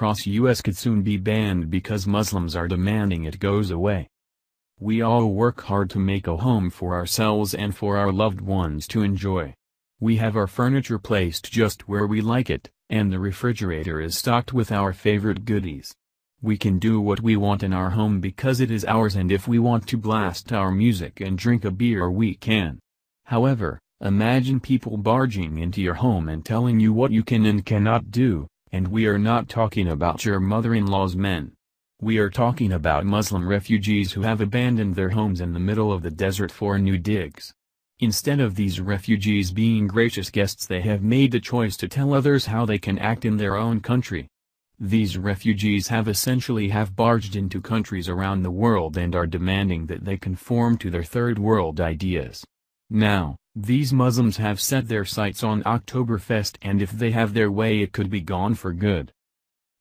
across U.S. could soon be banned because Muslims are demanding it goes away. We all work hard to make a home for ourselves and for our loved ones to enjoy. We have our furniture placed just where we like it, and the refrigerator is stocked with our favorite goodies. We can do what we want in our home because it is ours, and if we want to blast our music and drink a beer, we can. However, imagine people barging into your home and telling you what you can and cannot do, and we are not talking about your mother-in-law's men. We are talking about Muslim refugees who have abandoned their homes in the middle of the desert for new digs. Instead of these refugees being gracious guests, they have made the choice to tell others how they can act in their own country. These refugees have essentially barged into countries around the world and are demanding that they conform to their third world ideas. Now, these Muslims have set their sights on Oktoberfest, and if they have their way it could be gone for good.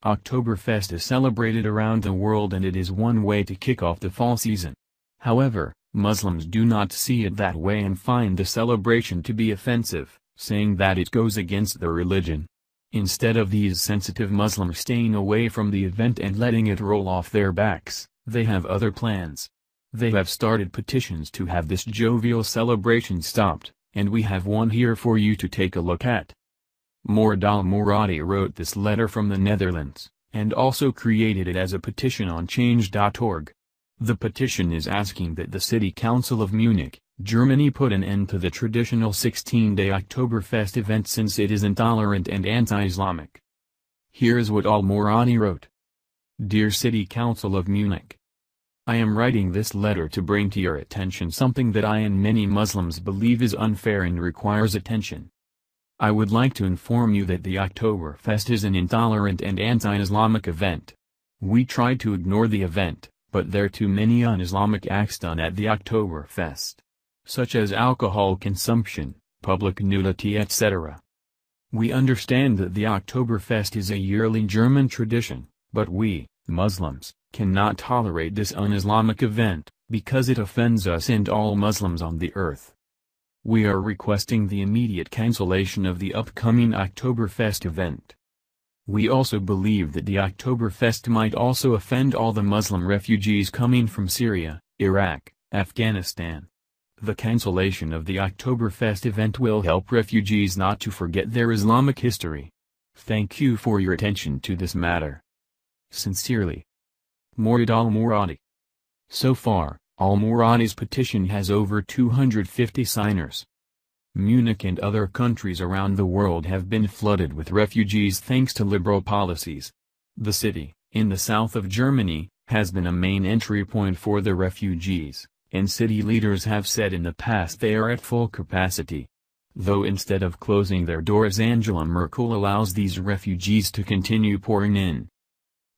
Oktoberfest is celebrated around the world and it is one way to kick off the fall season. However, Muslims do not see it that way and find the celebration to be offensive, saying that it goes against their religion. Instead of these sensitive Muslims staying away from the event and letting it roll off their backs, they have other plans. They have started petitions to have this jovial celebration stopped, and we have one here for you to take a look at. Mordal Moradi wrote this letter from the Netherlands, and also created it as a petition on change.org. The petition is asking that the City Council of Munich, Germany put an end to the traditional 16-day Oktoberfest event since it is intolerant and anti-Islamic. Here is what Al-Moradi wrote. Dear City Council of Munich, I am writing this letter to bring to your attention something that I and many Muslims believe is unfair and requires attention. I would like to inform you that the Oktoberfest is an intolerant and anti-Islamic event. We try to ignore the event, but there are too many un-Islamic acts done at the Oktoberfest, such as alcohol consumption, public nudity, etc. We understand that the Oktoberfest is a yearly German tradition, but we, Muslims, cannot tolerate this un-Islamic event, because it offends us and all Muslims on the earth. We are requesting the immediate cancellation of the upcoming Oktoberfest event. We also believe that the Oktoberfest might also offend all the Muslim refugees coming from Syria, Iraq, Afghanistan. The cancellation of the Oktoberfest event will help refugees not to forget their Islamic history. Thank you for your attention to this matter. Sincerely, Mordal Al-Moradi. So far, Al-Moradi's petition has over 250 signers. Munich and other countries around the world have been flooded with refugees thanks to liberal policies. The city, in the south of Germany, has been a main entry point for the refugees, and city leaders have said in the past they are at full capacity. Though instead of closing their doors, Angela Merkel allows these refugees to continue pouring in.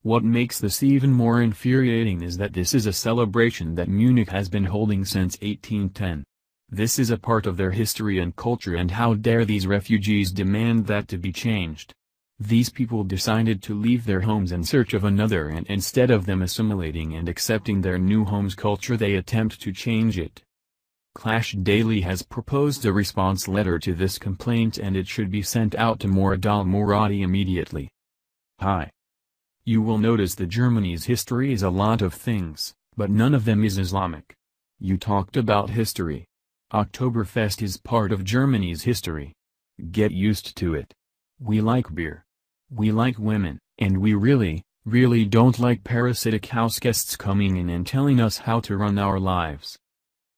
What makes this even more infuriating is that this is a celebration that Munich has been holding since 1810. This is a part of their history and culture, and how dare these refugees demand that to be changed. These people decided to leave their homes in search of another, and instead of them assimilating and accepting their new home's culture, they attempt to change it. Clash Daily has proposed a response letter to this complaint, and it should be sent out to Mordal Moradi immediately. Hi. You will notice that Germany's history is a lot of things, but none of them is Islamic. You talked about history. Oktoberfest is part of Germany's history. Get used to it. We like beer. We like women, and we really don't like parasitic house guests coming in and telling us how to run our lives.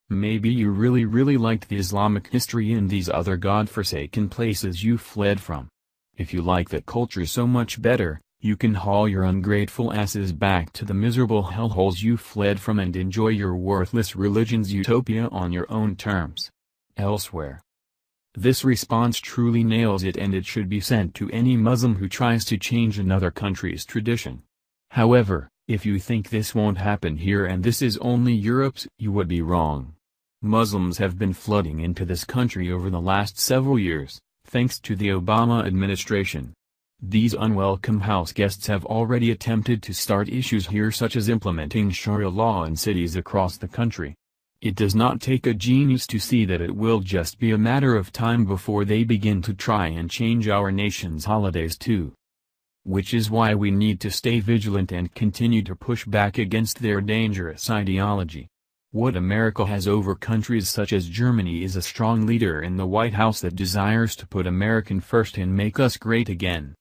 Maybe you really liked the Islamic history in these other godforsaken places you fled from. If you like that culture so much better, you can haul your ungrateful asses back to the miserable hellholes you fled from and enjoy your worthless religion's utopia on your own terms. Elsewhere. This response truly nails it, and it should be sent to any Muslim who tries to change another country's tradition. However, if you think this won't happen here and this is only Europe's, you would be wrong. Muslims have been flooding into this country over the last several years, thanks to the Obama administration. These unwelcome house guests have already attempted to start issues here, such as implementing Sharia law in cities across the country. It does not take a genius to see that it will just be a matter of time before they begin to try and change our nation's holidays too. which is why we need to stay vigilant and continue to push back against their dangerous ideology. What America has over countries such as Germany is a strong leader in the White House that desires to put American first and make us great again.